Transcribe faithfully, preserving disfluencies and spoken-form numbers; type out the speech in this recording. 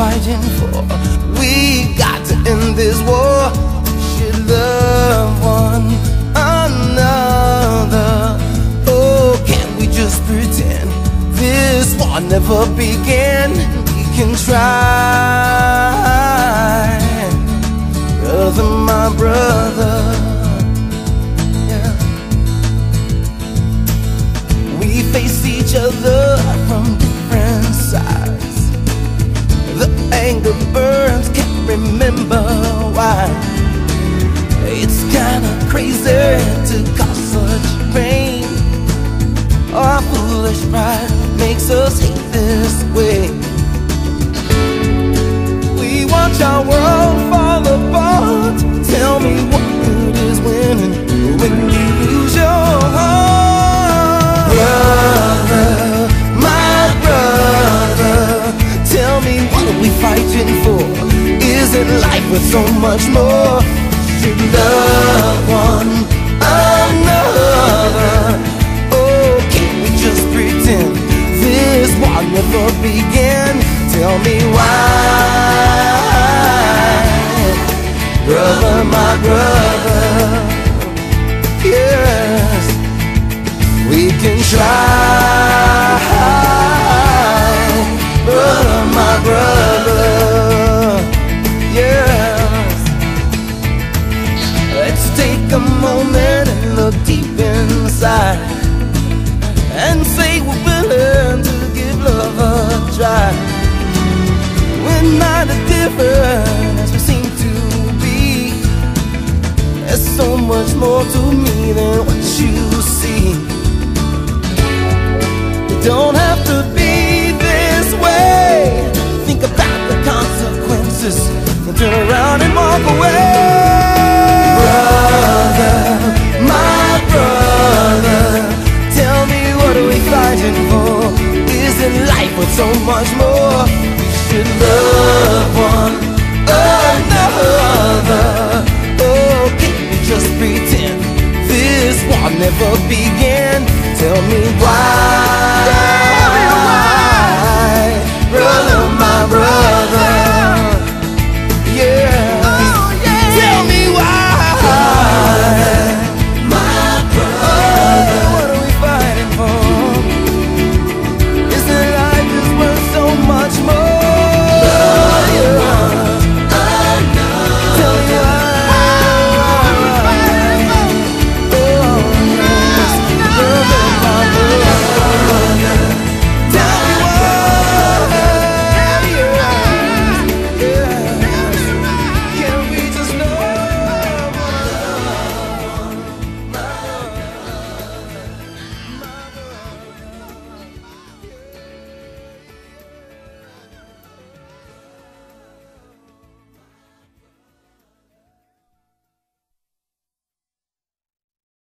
fighting for. We got to end this war. We should love one another. Oh, can't we just pretend this war never began? We can try, brother, my brother. Face each other from different sides. The anger burns, can't remember why. It's kinda crazy to cause such pain. Our foolish pride makes us hate this way. We watch our world fall apart. Tell me what good is winning when you lose your heart. Brother, my brother, tell me what are we fighting for? Isn't life worth so much more? Should love one another. Oh, can't we just pretend this war never began? Tell me why, brother, my brother. Yes. We can try, brother, my brother, yes. Let's take a moment and look deep inside and say we're willing to give love a try. We're not as different as we seem to be. There's so much more to me than what you see. Don't have to be this way. Think about the consequences and turn around and walk away.